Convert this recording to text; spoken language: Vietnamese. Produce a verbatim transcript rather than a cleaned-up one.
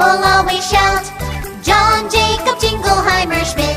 will always shout, John Jacob Jingleheimer Schmidt.